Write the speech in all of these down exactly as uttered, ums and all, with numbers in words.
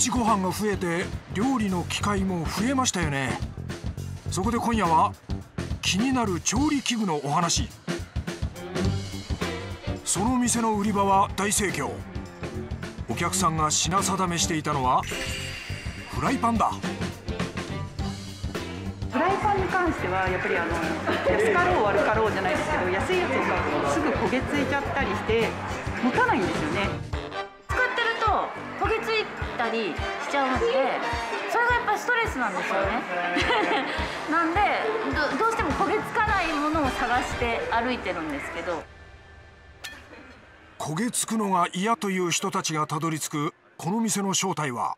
口ご飯が増えて料理の機会も増えましたよね。そこで今夜は気になる調理器具のお話。その店の売り場は大盛況。お客さんが品定めしていたのはフライパンだ。フライパンに関してはやっぱりあの安かろう悪かろうじゃないですけど、安いやつがすぐ焦げついちゃったりして持たないんですよね。使ってると焦げついたりしちゃうので、それがやっぱりストレスなんですよね。なんで ど, どうしても焦げつかないものを探して歩いてるんですけど。焦げつくのが嫌という人たちがたどり着くこの店の正体は、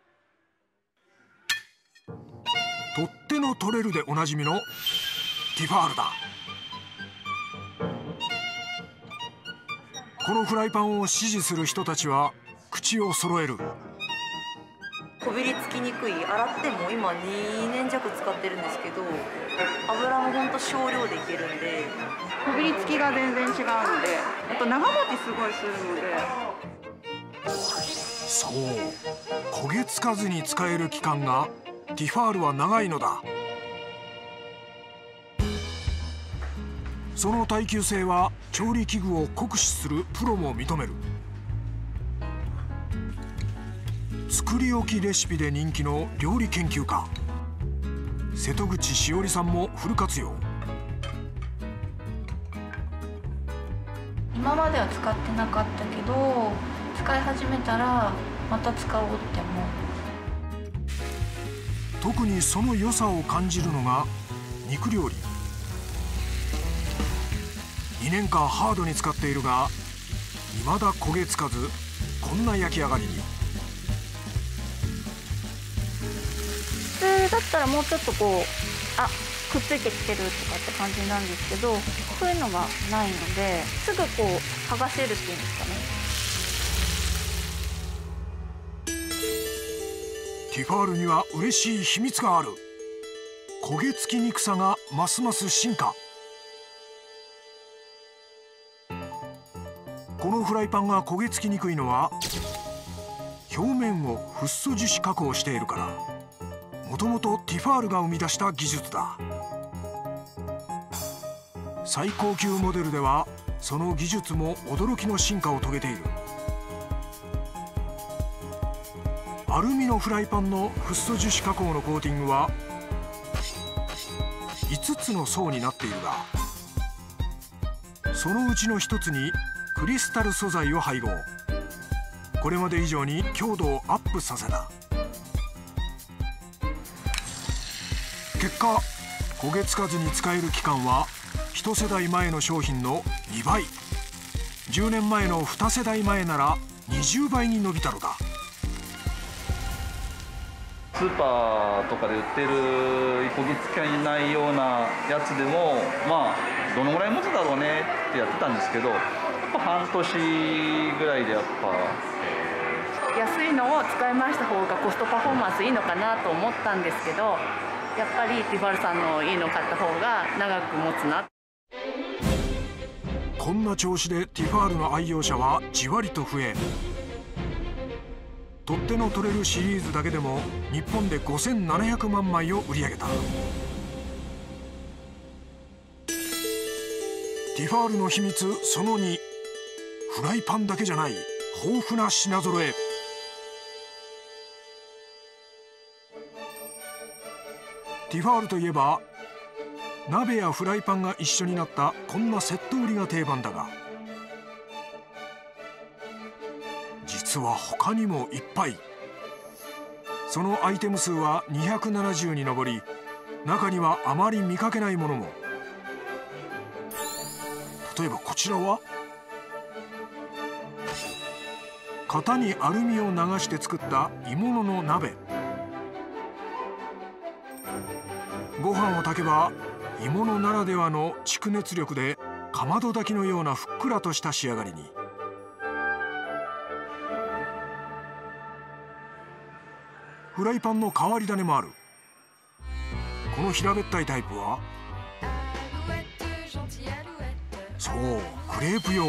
取っ手の取れるでおなじみのティファールだ。このフライパンを支持する人たちは口を揃える。こびりつきにくい、洗っても今にねんじゃく使ってるんですけど、油もほんと少量でいけるんで、こびりつきが全然違うので、あと長持ちすごいするので。そう、焦げつかずに使える期間がティファールは長いのだ。その耐久性は調理器具を酷使するプロも認める。作り置きレシピで人気の料理研究家瀬戸口しおりさんもフル活用。今までは使ってなかったけど、使い始めたらまた使おうって思う。特にその良さを感じるのが肉料理。にねんかんハードに使っているが、いまだ焦げつかずこんな焼き上がりに。普通だったらもうちょっとこう、あ、くっついてきてるとかって感じなんですけど、そういうのがないのですぐこう剥がせるっていうんですかね。ティファールには嬉しい秘密がある。焦げつきにくさがますます進化。このフライパンが焦げつきにくいのは、表面をフッ素樹脂加工しているから。もともとティファールが生み出した技術だ。最高級モデルではその技術も驚きの進化を遂げている。アルミのフライパンのフッ素樹脂加工のコーティングはいつつの層になっているが、そのうちのひとつにクリスタル素材を配合。これまで以上に強度をアップさせた。結果、焦げつかずに使える期間はひとせだいまえの商品のにばい、じゅうねんまえのにせだいまえならにじゅうばいに伸びたのだ。スーパーとかで売ってる焦げつきないようなやつでも、まあどのぐらい持つだろうねってやってたんですけど、やっぱ半年ぐらいでやっぱ安いのを使い回した方がコストパフォーマンスいいのかなと思ったんですけど、やっぱりティファールさんのいいの買った方が長く持つな。こんな調子でティファールの愛用者はじわりと増え、取っ手の取れるシリーズだけでも日本でごせんななひゃくまんまいを売り上げた。ティファールの秘密そのに、フライパンだけじゃない豊富な品揃え。ティファールといえば鍋やフライパンが一緒になったこんなセット売りが定番だが、実は他にもいっぱい。そのアイテム数はにひゃくななじゅうに上り、中にはあまり見かけないものも。例えばこちらは型にアルミを流して作った鋳物の鍋。ご飯を炊けば鋳物ならではの蓄熱力でかまど炊きのようなふっくらとした仕上がりに。フライパンの変わり種もある。この平べったいタイプは、そう、クレープ用。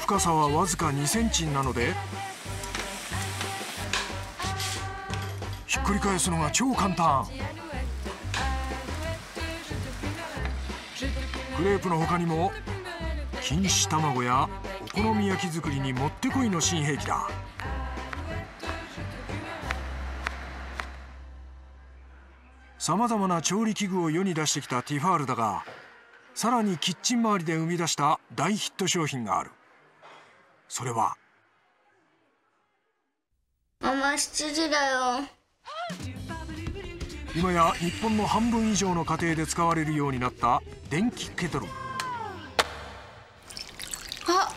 深さはわずかにセンチなので繰り返すのが超簡単。クレープの他にも錦糸卵やお好み焼き作りにもってこいの新兵器だ。さまざまな調理器具を世に出してきたティファールだが、さらにキッチン周りで生み出した大ヒット商品がある。それはママしちじだよ。今や日本の半分以上の家庭で使われるようになった電気ケトル。あっ、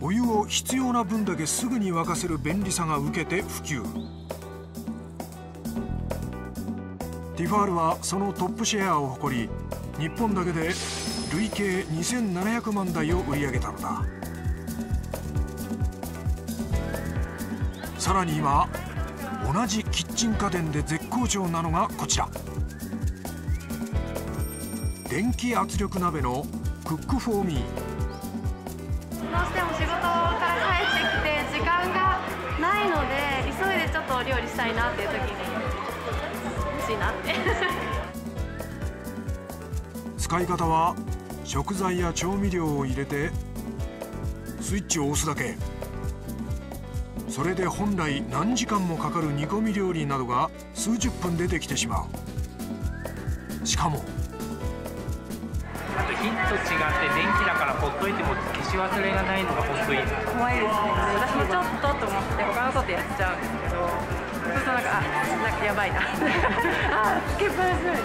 お湯を必要な分だけすぐに沸かせる便利さが受けて普及。ティファールはそのトップシェアを誇り、日本だけで累計にせんななひゃくまんだいを売り上げたのだ。さらに今、同じキッチン家電で絶好調なのがこちら、電気圧力鍋のクックフォーミー。どうしても仕事から帰ってきて時間がないので、急いでちょっとお料理したいなっていう時に欲しいなって。使い方は食材や調味料を入れてスイッチを押すだけ。それで本来何時間もかかる煮込み料理などが数十分でできてしまう。しかもあと火と違って電気だからほっといても消し忘れがないのが本当に怖いですね。私もちょっとと思って他のことやっちゃうんですけど、そうするとなんか、あ、なんかやばいなあ、つけっぱなしみたい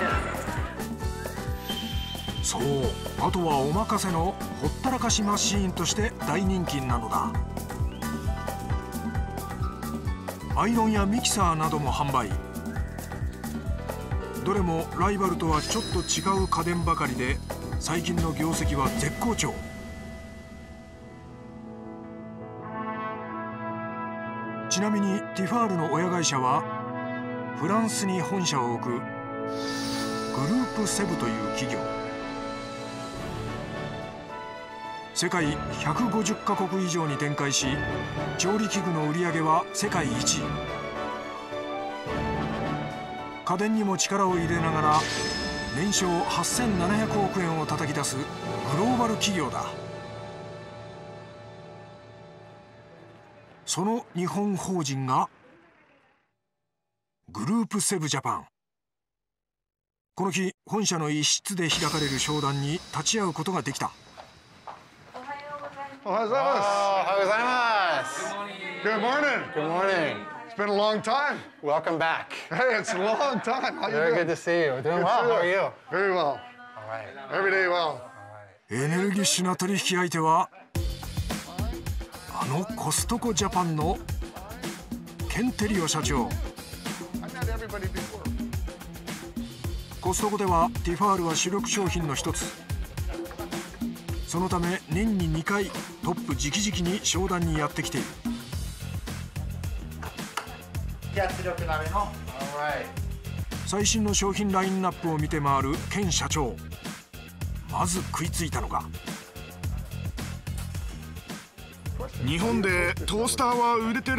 な。そう、あとはお任せのほったらかしマシーンとして大人気なのだ。アイロンやミキサーなども販売。どれもライバルとはちょっと違う家電ばかりで、最近の業績は絶好調。ちなみにティファールの親会社はフランスに本社を置くグループセブという企業。世界ひゃくごじゅっかこく以上に展開し、調理器具の売り上げは世界一位。家電にも力を入れながら年商はっせんななひゃくおくえんを叩き出すグローバル企業だ。その日本法人がグループセブジャパン。この日本社の一室で開かれる商談に立ち会うことができた。おはようございます。おはようございます。Good morning. Good morning. It's been a long time. Welcome back. Hey, it's a long time. How you doing? Very good to see you. Doing well. How are you? Very well. All right. Every day well. エネルギッシュな取引相手はあのコストコジャパンのケンテリオ社長。コストコではティファールは主力商品の一つ。そのため年ににかいトップ直々に商談にやってきている。最新の商品ラインナップを見て回るケン社長。まず食いついたのが日本でトースターは売れてる。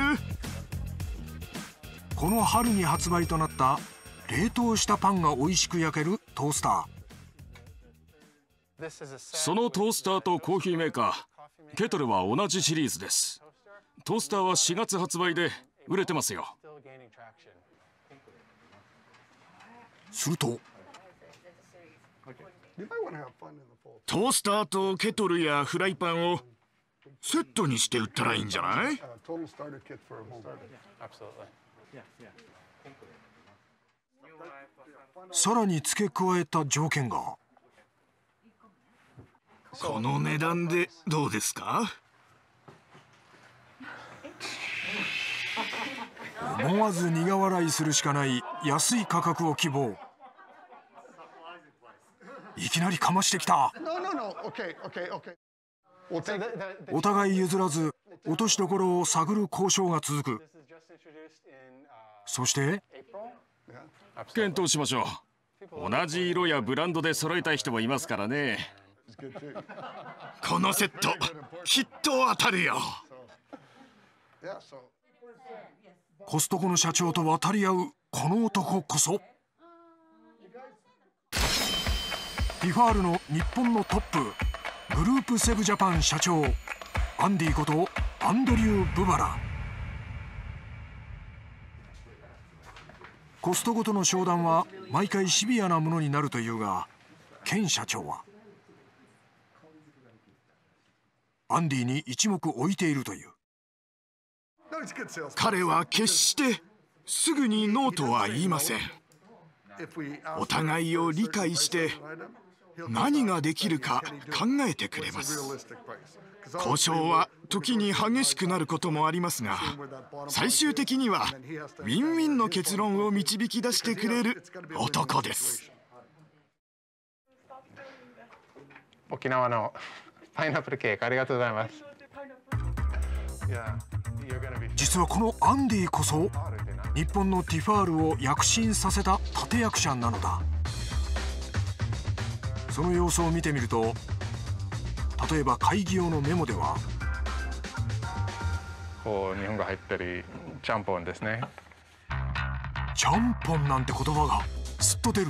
この春に発売となった冷凍したパンが美味しく焼けるトースター。そのトースターとコーヒーメーカー、ケトルは同じシリーズです。トースターはしがつ発売で売れてますよ。すると、トースターとケトルやフライパンをセットにして売ったらいいんじゃない？さらに付け加えた条件が。この値段でどうですか？思わず苦笑いするしかない安い価格を希望。いきなりかましてきた。お互い譲らず落としどころを探る交渉が続く。そして検討しましょう。同じ色やブランドで揃えたい人もいますからね。このセットきっと当たるよ。コストコの社長と渡り合うこの男こそティファールの日本のトップグループセブジャパン社長アンディことアンドリュー・ブバラ。コストコとの商談は毎回シビアなものになるというが、ケン社長はアンディに一目置いているという。彼は決してすぐにノーとは言いません。お互いを理解して何ができるか考えてくれます。交渉は時に激しくなることもありますが、最終的にはウィンウィンの結論を導き出してくれる男です。沖縄のパイナップルケーキありがとうございます。実はこのアンディこそ日本のティファールを躍進させた立役者なのだ。その様子を見てみると、例えば会議用のメモではこう日本が入ったり、ちゃんぽんですね。ちゃんぽんなんて言葉がすっと出る。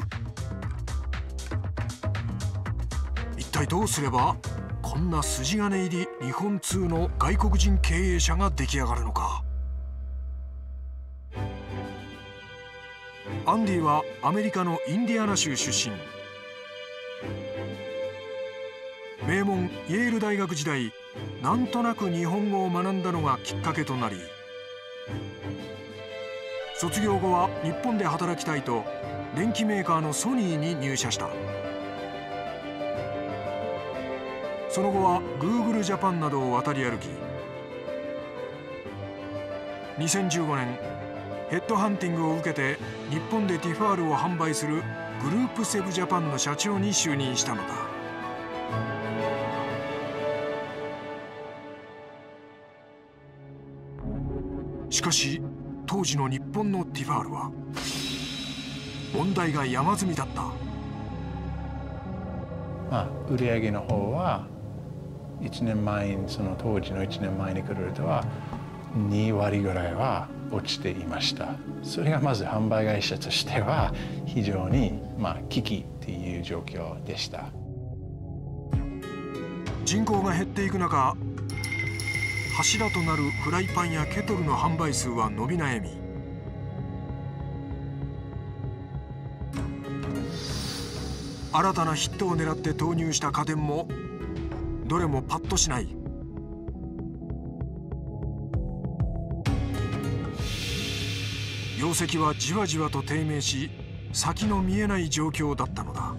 一体どうすればこんな筋金入り日本通の外国人経営者が出来上がるのか。アンディはアメリカのインディアナ州出身。名門イェール大学時代、なんとなく日本語を学んだのがきっかけとなり、卒業後は日本で働きたいと電機メーカーのソニーに入社した。その後は Google ジャパンなどを渡り歩き、にせんじゅうごねんヘッドハンティングを受けて日本でティファールを販売するグループセブジャパンの社長に就任したのだ。しかし当時の日本のティファールは問題が山積みだった。まあ、売り上げの方はいちねんまえに、その当時のいちねんまえに比べるとはにわりぐらいは落ちていました。それがまず販売会社としては非常にまあ危機っていう状況でした。人口が減っていく中、柱となるフライパンやケトルの販売数は伸び悩み、新たなヒットを狙って投入した家電もどれもパッとしない。業績はじわじわと低迷し、先の見えない状況だったのだ。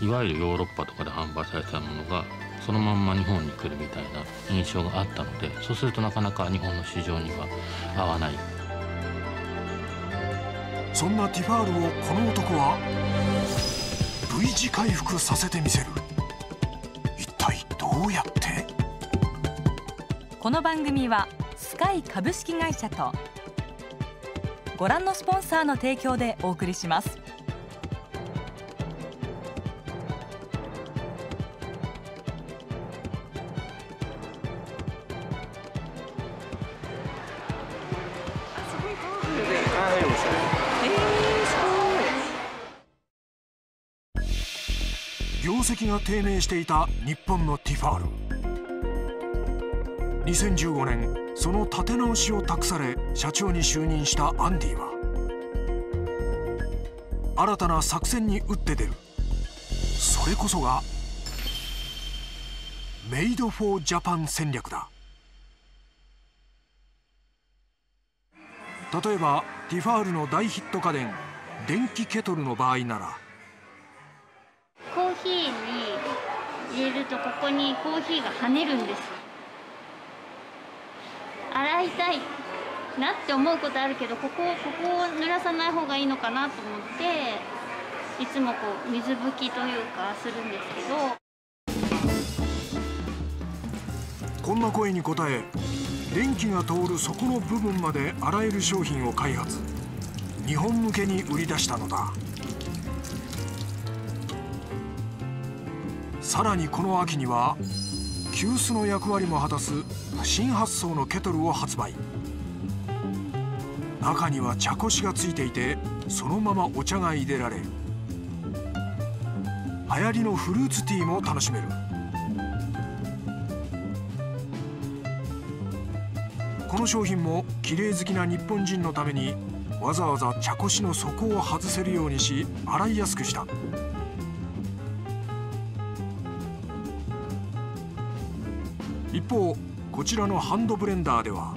いわゆるヨーロッパとかで販売されたものがそのまんま日本に来るみたいな印象があったので、そうするとなかなか日本の市場には合わない。そんなティファールをこの男は V 字回復させてみせる。一体どうやって。この番組はスカイ株式会社とご覧のスポンサーの提供でお送りします。業績が低迷していた日本のティファール。にせんじゅうごねん、その立て直しを託され社長に就任したアンディは新たな作戦に打って出る。それこそがメイド・フォー・ジャパン戦略だ。例えばティファールの大ヒット家電電気ケトルの場合なら、コーヒーに入れるとここにコーヒーが跳ねるんです。洗いたいなって思うことあるけど、ここをここを濡らさない方がいいのかなと思って、いつもこう水拭きというかするんですけど。こんな声に応え、電気が通る底の部分まであらゆる商品を開発、日本向けに売り出したのだ。さらにこの秋には急須の役割も果たす新発想のケトルを発売。中には茶こしがついていて、そのままお茶が入れられ、流行りのフルーツティーも楽しめる。この商品も綺麗好きな日本人のためにわざわざ茶こしの底を外せるようにし、洗いやすくした。一方、こちらのハンドブレンダーでは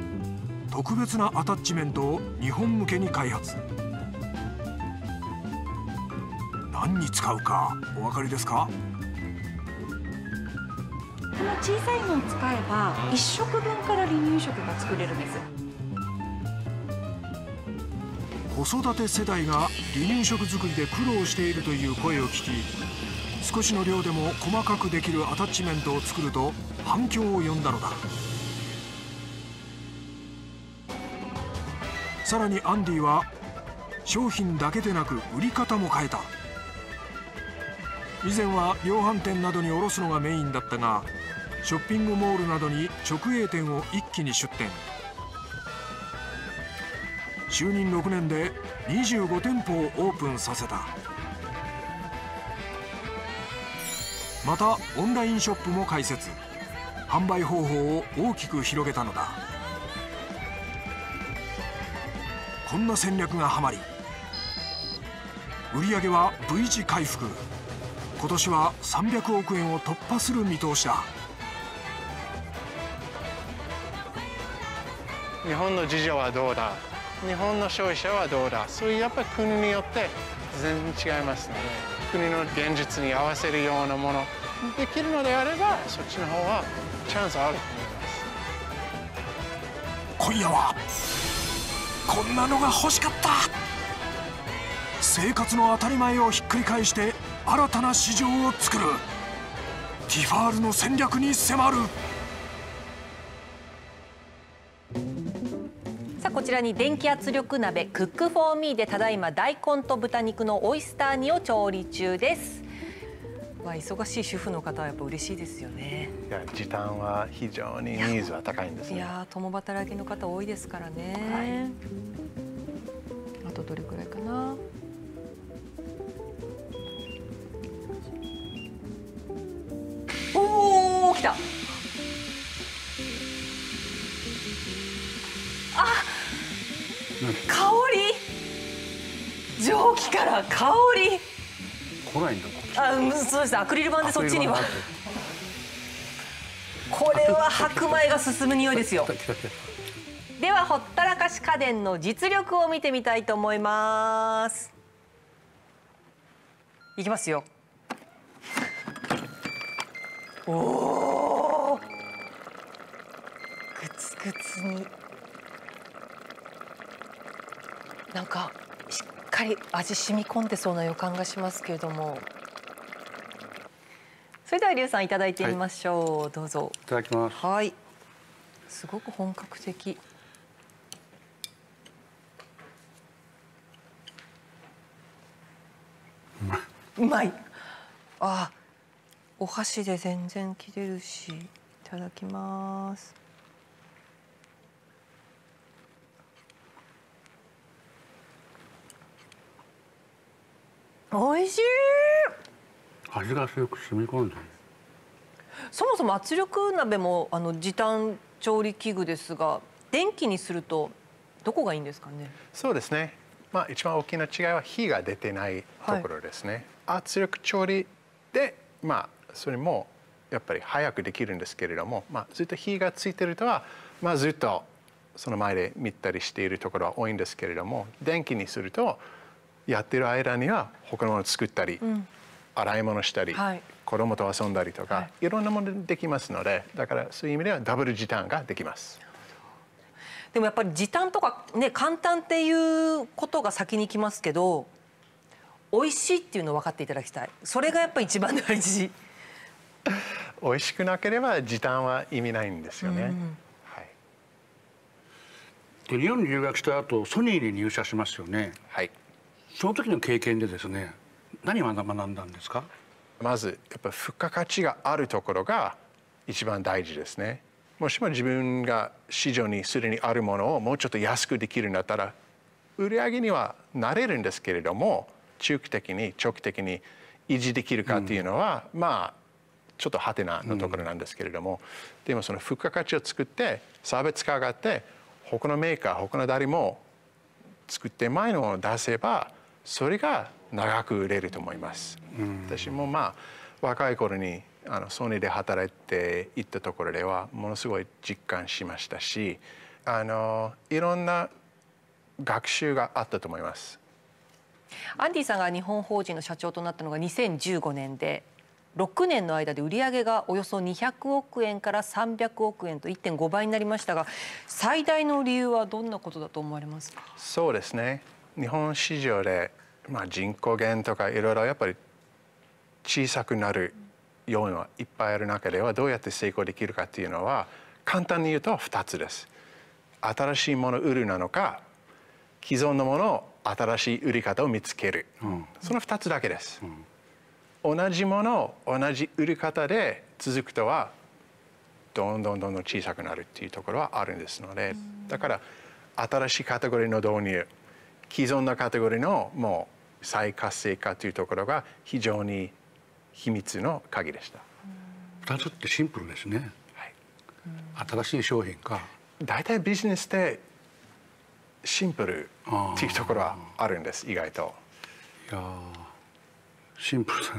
特別なアタッチメントを日本向けに開発。何に使うかお分かりですか？この小さいのを使えばいっ食分から離乳食が作れるんです。子育て世代が離乳食作りで苦労しているという声を聞き、少しの量でも細かくできるアタッチメントを作ると反響を呼んだのだ。さらにアンディは商品だけでなく売り方も変えた。以前は量販店などに卸すのがメインだったが、ショッピングモールなどに直営店を一気に出店。就任ろくねんでにじゅうごてんぽをオープンさせた。またオンラインショップも開設。販売方法を大きく広げたのだ。こんな戦略がはまり、売り上げは ブイ 字回復。今年はさんびゃくおくえんを突破する見通しだ。日本の事情はどうだ、日本の消費者はどうだ、そういうやっぱり国によって全然違いますね。国の現実に合わせるようなものできるのであれば、そっちの方はチャンスあると思います。今夜はこんなのが欲しかった。生活の当たり前をひっくり返して新たな市場を作るティファールの戦略に迫る。さあ、こちらに電気圧力鍋クックフォーミーでただいま大根と豚肉のオイスター煮を調理中です。まあ、忙しい主婦の方はやっぱ嬉しいですよね。いや、時短は非常にニーズは高いんですね。いや、共働きの方多いですからね。はい、あとどれくらいかな。おお、来た。あ、香り。蒸気から香り。来ないんだ。あ、そうです。アクリル板でそっちにはこれは白米が進む匂いですよ。では、ほったらかし家電の実力を見てみたいと思います。いきますよ。おお、グツグツになんかしっかり味染み込んでそうな予感がしますけれども。それではリュウさん、いただいてみましょう。はい、どうぞ。いただきます。はい。すごく本格的。うまい。うまい。ああ、お箸で全然切れるし、いただきます。おいしい。味が強く染み込んでる。そもそも圧力鍋もあの時短調理器具ですが、電気にするとどこがいいんですかね。そうですね。まあ一番大きな違いは火が出てないところですね。はい、圧力調理でまあそれもやっぱり早くできるんですけれども、まあずっと火がついてるとはまあずっとその前で見たりしているところは多いんですけれども、電気にするとやってる間には他のものを作ったり。うん、洗い物したり、はい、子供と遊んだりとか、はい、いろんなものできますので、だからそういう意味ではダブル時短ができます。でもやっぱり時短とかね、簡単っていうことが先にきますけど、美味しいっていうのを分かっていただきたい。それがやっぱり一番大事。美味しくなければ時短は意味ないんですよね。うん、はい、で日本に留学した後、ソニーに入社しますよね。はい。その時の経験でですね。何を学んだんですか。まずやっぱ付加価値があるところが一番大事ですね。もしも自分が市場にすでにあるものをもうちょっと安くできるんだったら、売り上げにはなれるんですけれども、中期的に長期的に維持できるかっていうのは、うん、まあちょっとハテナのところなんですけれども、うん、でもその付加価値を作って差別化があって、他のメーカー他の誰も作って前のものを出せば、それが長く売れると思います。うん、私もまあ若い頃にあのソニーで働いていったところではものすごい実感しましたし、あのいろんな学習があったと思います。アンディさんが日本法人の社長となったのがにせんじゅうごねんで、ろくねんの間で売上がおよそにひゃくおくえんからさんびゃくおくえんと いってんご 倍になりましたが、最大の理由はどんなことだと思われますか？そうですね、日本市場で、まあ、人口減とかいろいろやっぱり小さくなる要因はいっぱいある中では、どうやって成功できるかっていうのは簡単に言うとふたつです。新しいものを売るなのか、既存のものを新しい売り方を見つける、うん、そのふたつだけです。うん、同じものを同じ売り方で続くとはどんどんどんどん小さくなるっていうところはあるんですので、うん、だから新しいカテゴリーの導入、既存のカテゴリーのもう再活性化というところが非常に秘密の鍵でした。うん、ふたつってシンプルですね。はい、うん、新しい商品か。大体ビジネスでシンプルっていうところはあるんです、意外と。いや、シンプルだ。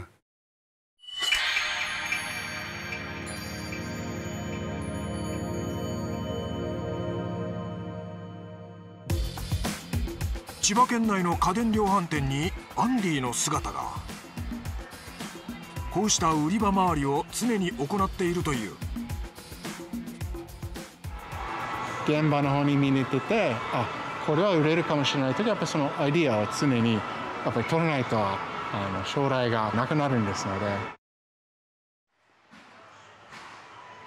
千葉県内の家電量販店にアンディの姿が。こうした売り場周りを常に行っているという。現場の方に見に行ってて、あ、これは売れるかもしれないとき、やっぱりそのアイデアを常にやっぱり取らないと、あの将来がなくなるんですので。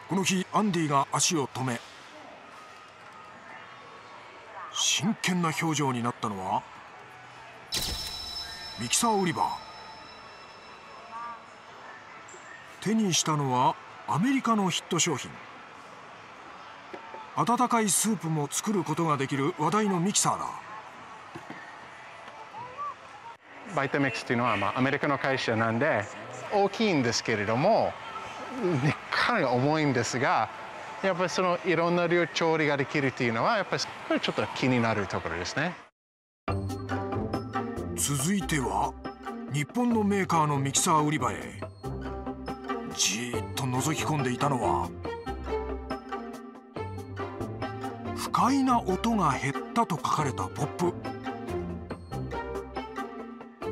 この日アンディが足を止め、真剣な表情になったのはミキサー売り場。手にしたのはアメリカのヒット商品。温かいスープも作ることができる話題のミキサーだ。バイタミックスっていうのは、まあ、アメリカの会社なんで大きいんですけれども、ね、かなり重いんですが、やっぱりそのいろんな料調理ができるっていうのはやっぱりこれちょっと気になるところですね。続いては日本のメーカーのミキサー売り場へ。じーっと覗き込んでいたのは、不快な音が減ったと書かれたポップ。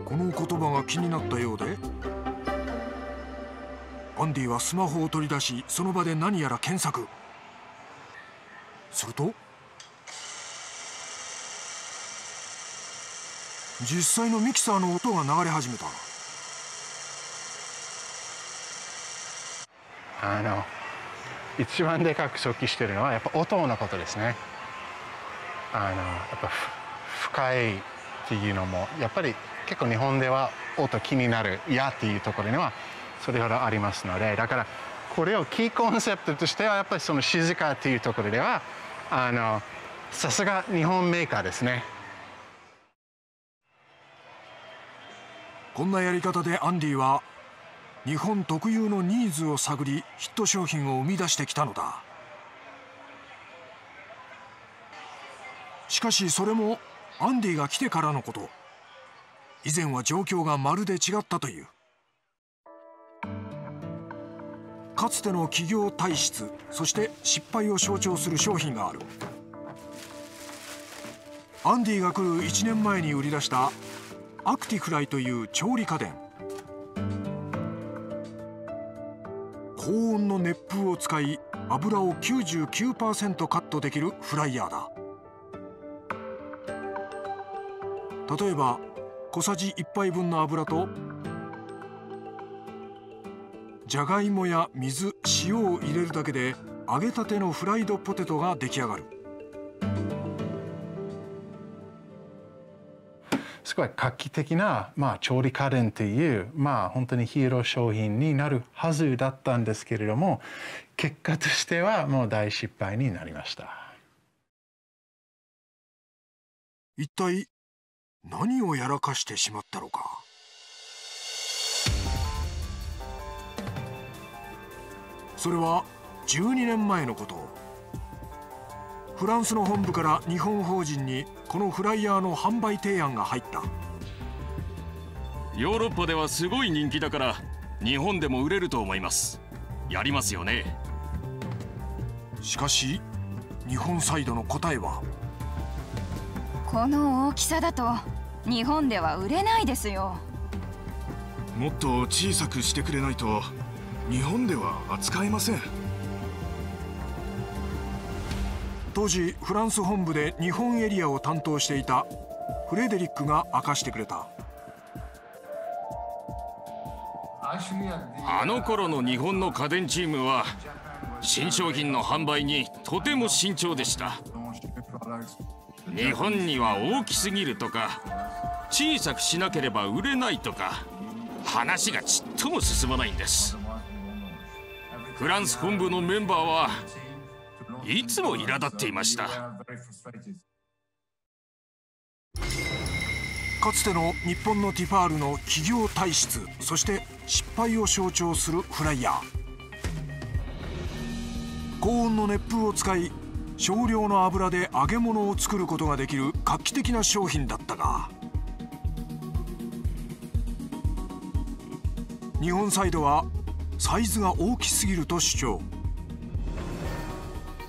この言葉が気になったようで、アンディはスマホを取り出し、その場で何やら検索すると、実際のミキサーの音が流れ始めた。あの一番でかく想起してるのはやっぱ音のことですね。あのやっぱ不快っていうのもやっぱり結構日本では音気になる、嫌っていうところにはそれほどありますので、だからこれをキーコンセプトとしてはやっぱりその静かっていうところでは、あのさすが日本メーカーですね。こんなやり方でアンディは日本特有のニーズを探り、ヒット商品を生み出してきたのだ。しかしそれもアンディが来てからのこと。以前は状況がまるで違ったという。かつての企業体質、そして失敗を象徴する商品がある。アンディが来るいちねんまえに売り出したアクティフライという調理家電。高温の熱風を使い、油を きゅうじゅうきゅうパーセント カットできるフライヤーだ。例えば小さじいっぱいぶんの油とじゃがいもや水、塩を入れるだけで揚げたてのフライドポテトが出来上がる。すごい画期的な、まあ、調理家電という、まあ、本当にヒーロー商品になるはずだったんですけれども、結果としてはもう大失敗になりました。一体何をやらかしてしまったのか。それはじゅうにねんまえのこと。フランスの本部から日本法人にこのフライヤーの販売提案が入った。ヨーロッパではすごい人気だから日本でも売れると思います。やりますよね。しかし日本サイドの答えは、この大きさだと日本では売れないですよ。もっと小さくしてくれないと日本では扱えません。当時フランス本部で日本エリアを担当していたフレデリックが明かしてくれた。あの頃の日本の家電チームは新商品の販売にとても慎重でした。日本には大きすぎるとか小さくしなければ売れないとか話がちっとも進まないんです。フランス本部のメンバーはいつも苛立っていました。かつての日本のティファールの企業体質、そして失敗を象徴するフライヤー。高温の熱風を使い少量の油で揚げ物を作ることができる画期的な商品だったが、日本サイドはサイズが大きすぎると主張。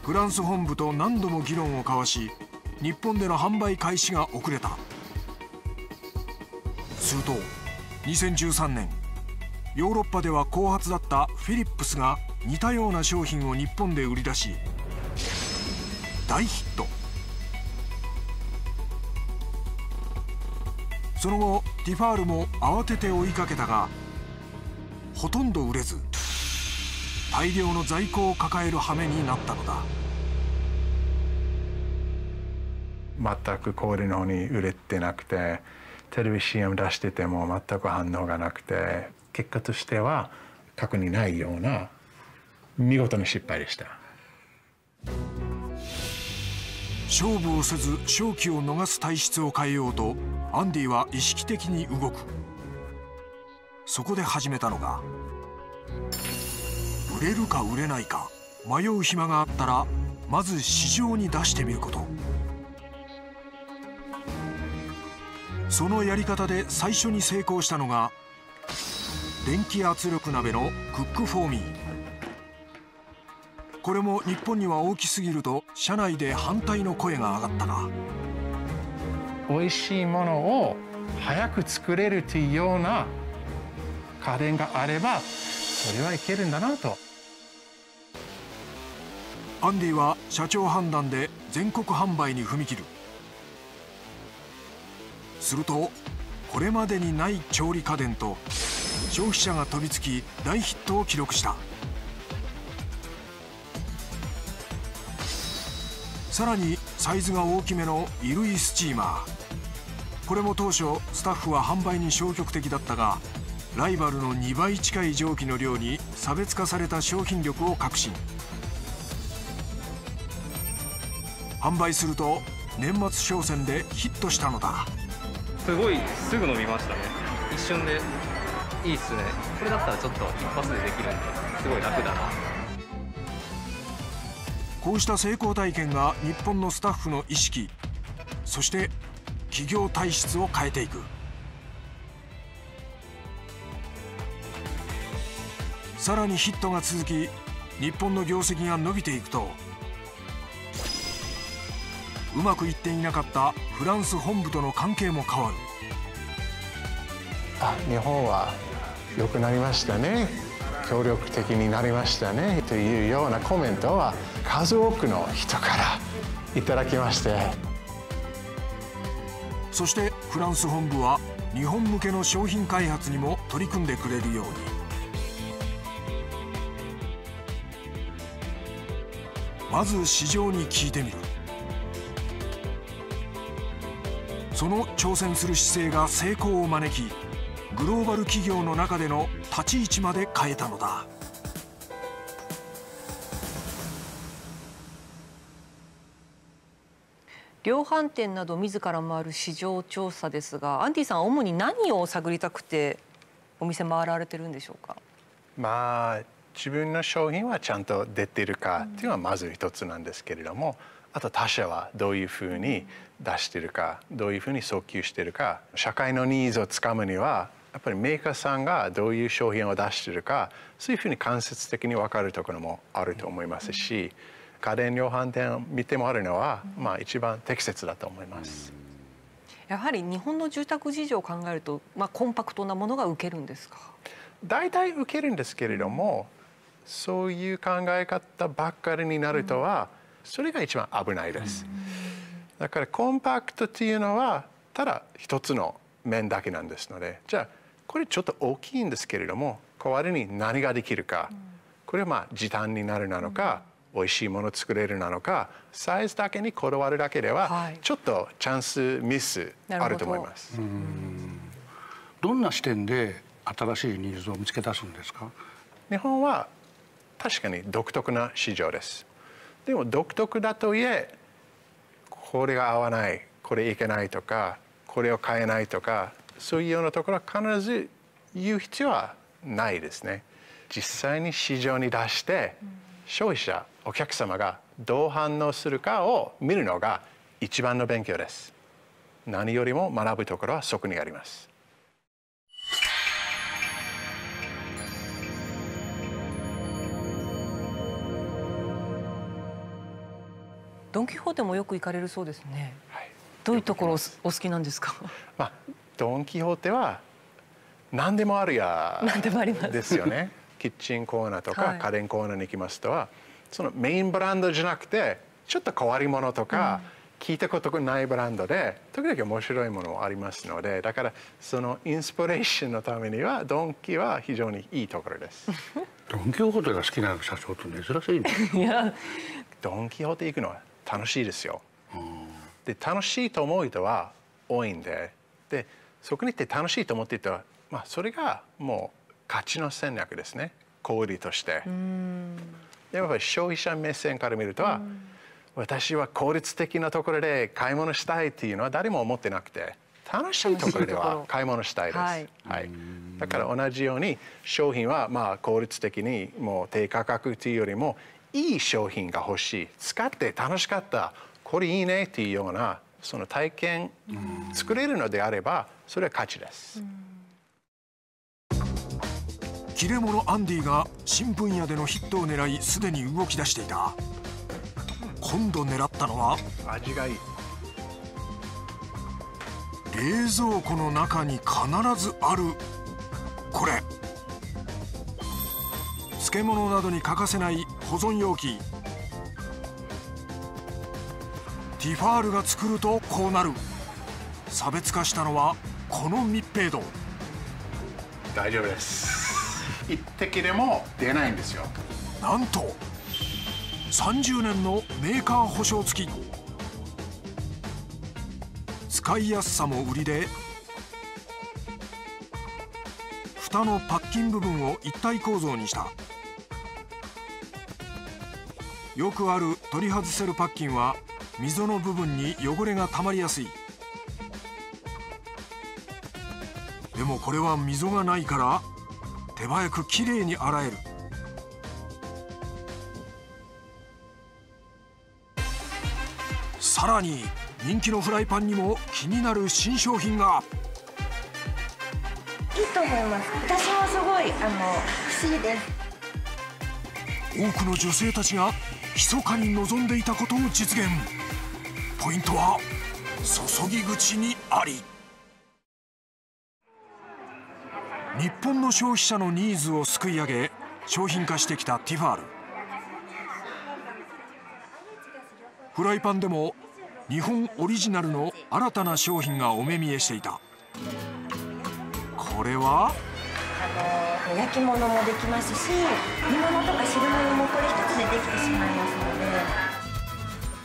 フランス本部と何度も議論を交わし、日本での販売開始が遅れた。するとにせんじゅうさんねん、ヨーロッパでは後発だったフィリップスが似たような商品を日本で売り出し大ヒット。その後ティファールも慌てて追いかけたがほとんど売れず、大量の在庫を抱える羽目になったのだ。全く小売りの方に売れてなくて、テレビ シーエム 出してても全く反応がなくて、結果としては過去にないような見事な失敗でした。勝負をせず勝機を逃す体質を変えようとアンディは意識的に動く。そこで始めたのが、売れるか売れないか迷う暇があったらまず市場に出してみること。そのやり方で最初に成功したのが電気圧力鍋のクックフォーミー。これも日本には大きすぎると社内で反対の声が上がったが、美味しいものを早く作れるというような家電があればそれはいけるんだなと。アンディは社長判断で全国販売に踏み切る。するとこれまでにない調理家電と消費者が飛びつき大ヒットを記録した。さらにサイズが大きめの衣類スチーマー。これも当初スタッフは販売に消極的だったが、ライバルのにばい近い蒸気の量に差別化された商品力を確信。販売すると年末商戦でヒットしたのだ。すごいすぐ伸びましたね。一瞬でいいっすね。これだったらちょっと一発でできるんですごい楽だな。こうした成功体験が日本のスタッフの意識、そして企業体質を変えていく。さらにヒットが続き、日本の業績が伸びていくと、うまくいっていなかったフランス本部との関係も変わる。あ、日本は良くなりましたね、協力的になりましたねというようなコメントは数多くの人からいただきまして、そしてフランス本部は日本向けの商品開発にも取り組んでくれるように。まず市場に聞いてみる。その挑戦する姿勢が成功を招き、グローバル企業の中での立ち位置まで変えたのだ。量販店など自ら回る市場調査ですが、アンディさんは主に何を探りたくてお店回られてるんでしょうか。まあ自分の商品はちゃんと出てるかっていうのはまず一つなんですけれども、あと他社はどういうふうに出してるか、どういうふうに訴求してるか、社会のニーズをつかむにはやっぱりメーカーさんがどういう商品を出してるか、そういうふうに間接的に分かるところもあると思いますし、家電量販店を見てもあるのは、まあ、一番適切だと思います。やはり日本の住宅事情を考えると、まあ、コンパクトなものが受けるんですか。大体受けるんですけれども、そういう考え方ばっかりになるとは、うん、それが一番危ないです。うん、だからコンパクトっていうのはただ一つの面だけなんですので、じゃあこれちょっと大きいんですけれども、代わりに何ができるか、うん、これはまあ時短になるなのか、うん、美味しいものを作れるなのか、サイズだけにこだわるだけでは、はい、ちょっとチャンスミスあると思います。うん。どんな視点で新しいニーズを見つけ出すんですか。日本は確かに独特な市場です。でも独特だといえ、これが合わない、これいけないとか、これを買えないとか、そういうようなところは必ず言う必要はないですね。実際に市場に出して、うん、消費者、お客様がどう反応するかを見るのが一番の勉強です。何よりも学ぶところはそこにあります。ドンキホーテもよく行かれるそうですね。はい、どういうところお好きなんですか。まあ、ドンキホーテは何でもあるや。何でもあります。ですよね。キッチンコーナーとか家電コーナーに行きますとは、はい、そのメインブランドじゃなくてちょっと変わり物とか、うん、聞いたことがないブランドで時々面白いものもありますので、だからそのインスピレーションのためにはドンキは非常にいいところです。ドンキホーテが好きな社長と珍しいね。いや、ドンキホーテ行くのは楽しいですよ。で、楽しいと思う人は多いんで、でそこに行って楽しいと思っていたら、まあそれがもう勝ちの戦略ですね、小売りとして。でやっぱり消費者目線から見るとは、私は効率的なところで買い物したいっていうのは誰も思ってなくて、楽しいところでは買い物したいです。はいはい、だから同じように商品はまあ効率的に、もう低価格っていうよりもいい商品が欲しい、使って楽しかった、これいいねっていうようなその体験作れるのであれば、それは勝ちです。切れ者アンディが新分野でのヒットを狙い、すでに動き出していた。今度狙ったのは味がいい冷蔵庫の中に必ずあるこれ、漬物などに欠かせない保存容器、ティファールが作るとこうなる。差別化したのはこの密閉度。大丈夫です。一滴でも出ないんですよ。なんとさんじゅうねんのメーカー保証付き。使いやすさも売りで、蓋のパッキン部分を一体構造にした。よくある取り外せるパッキンは溝の部分に汚れがたまりやすい。でもこれは溝がないから手早くきれいに洗える。さらに人気のフライパンにも気になる新商品が。いいと思います。私もすごいあの不思議です。多くの女性たちが密かに望んでいたことを実現。ポイントは注ぎ口にあり。日本の消費者のニーズをすくい上げ、商品化してきたティファール。フライパンでも日本オリジナルの新たな商品がお目見えしていた。これはあの焼き物もできますし、煮物とか汁物もこれ一つでできてしまいます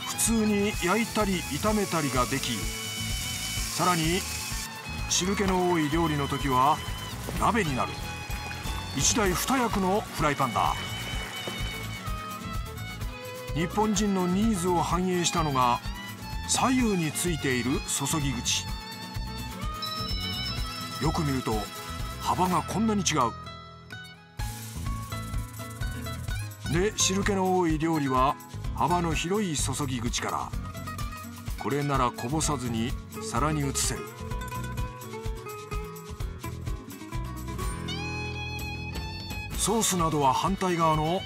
ので、普通に焼いたり炒めたりができ、さらに汁気の多い料理の時は鍋になるいちだいに役のフライパンだ。日本人のニーズを反映したのが左右についている注ぎ口。よく見ると幅がこんなに違う。で、汁気の多い料理は幅の広い注ぎ口から。これならこぼさずに皿に移せる。ソースなどは反対側の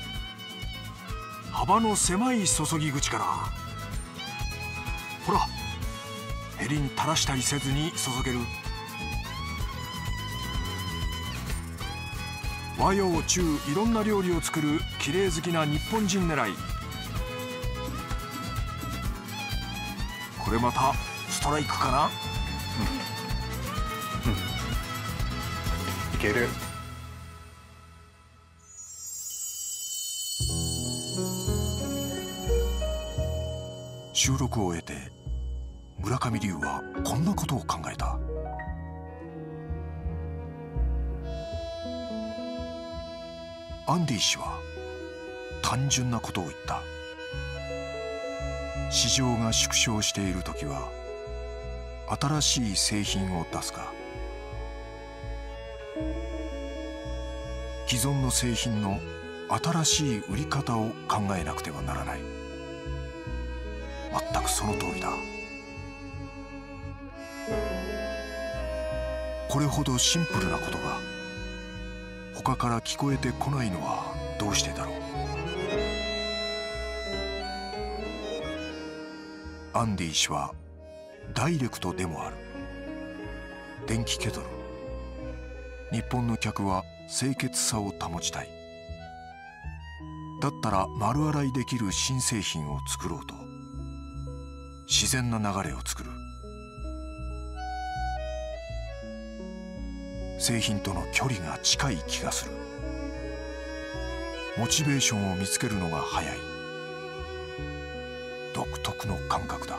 幅の狭い注ぎ口から。ほら、ヘリに垂らしたりせずに注げる。和洋中いろんな料理を作るきれい好きな日本人狙い。これまたストライクかな、うんうん、いける。収録を終えて村上龍はこんなことを考えた。アンディ氏は単純なことを言った。市場が縮小している時は新しい製品を出すか、既存の製品の新しい売り方を考えなくてはならない。全くその通りだ。これほどシンプルなことが他から聞こえてこないのはどうしてだろう。アンディ氏はダイレクトでもある。電気ケトル。日本の客は清潔さを保ちたい。だったら丸洗いできる新製品を作ろうと自然な流れを作る。製品との距離が近い気がする。モチベーションを見つけるのが早い。独特の感覚だ。